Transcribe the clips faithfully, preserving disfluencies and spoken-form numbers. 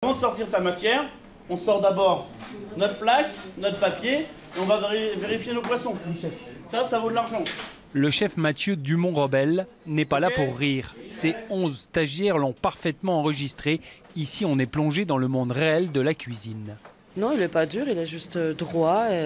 Avant de sortir sa matière, on sort d'abord notre plaque, notre papier, et on va vérifier nos poissons. Ça, ça vaut de l'argent. Le chef Mathieu Dumont-Robel n'est pas là pour rire. Ses onze stagiaires l'ont parfaitement enregistré. Ici, on est plongé dans le monde réel de la cuisine. Non, il n'est pas dur, il est juste droit. Et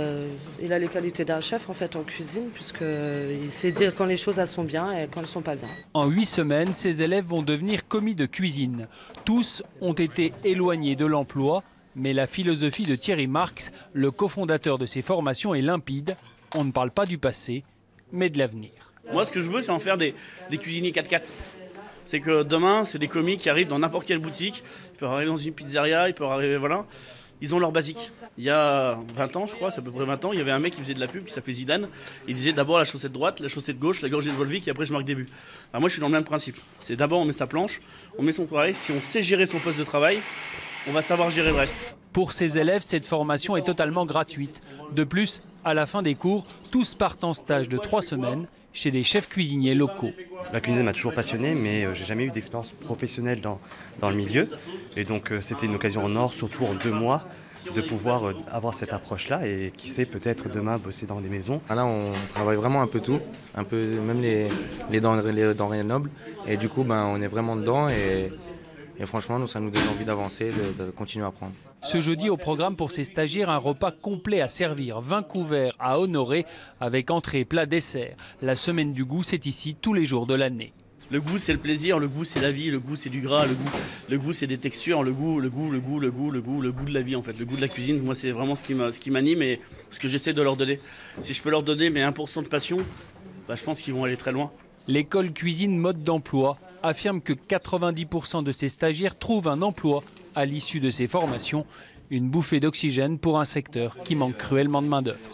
il a les qualités d'un chef en fait en cuisine, puisqu'il sait dire quand les choses elles sont bien et quand elles ne sont pas bien. En huit semaines, ces élèves vont devenir commis de cuisine. Tous ont été éloignés de l'emploi, mais la philosophie de Thierry Marx, le cofondateur de ces formations, est limpide. On ne parle pas du passé, mais de l'avenir. Moi, ce que je veux, c'est en faire des, des cuisiniers quatre quatre. C'est que demain, c'est des commis qui arrivent dans n'importe quelle boutique. Ils peuvent arriver dans une pizzeria, ils peuvent arriver... voilà. Ils ont leur basique. Il y a vingt ans, je crois, c'est à peu près vingt ans, il y avait un mec qui faisait de la pub qui s'appelait Zidane. Il disait d'abord la chaussette droite, la chaussette gauche, la gorgée de Volvic et après je marque des buts. Alors moi je suis dans le même principe. C'est d'abord on met sa planche, on met son travail. Si on sait gérer son poste de travail, on va savoir gérer le reste. Pour ces élèves, cette formation est totalement gratuite. De plus, à la fin des cours, tous partent en stage de trois semaines chez des chefs cuisiniers locaux. La cuisine m'a toujours passionné, mais j'ai jamais eu d'expérience professionnelle dans, dans le milieu. Et donc c'était une occasion en or, surtout en deux mois, de pouvoir avoir cette approche-là et qui sait peut-être demain bosser dans des maisons. Là on travaille vraiment un peu tout, un peu, même les, les, denrées, les denrées nobles. Et du coup ben, on est vraiment dedans et, et franchement nous, ça nous donne envie d'avancer, de, de continuer à apprendre. Ce jeudi au programme pour ces stagiaires, un repas complet à servir, vingt couverts à honorer avec entrée, plat, dessert. La semaine du goût, c'est ici tous les jours de l'année. Le goût, c'est le plaisir, le goût, c'est la vie, le goût, c'est du gras, le goût, le goût c'est des textures, le goût, le goût, le goût, le goût, le goût, le goût de la vie en fait. Le goût de la cuisine, moi, c'est vraiment ce qui m'anime et ce que j'essaie de leur donner. Si je peux leur donner mes un pour cent de passion, bah, je pense qu'ils vont aller très loin. L'école cuisine mode d'emploi affirme que quatre-vingt-dix pour cent de ses stagiaires trouvent un emploi à l'issue de ces formations, une bouffée d'oxygène pour un secteur qui manque cruellement de main-d'œuvre.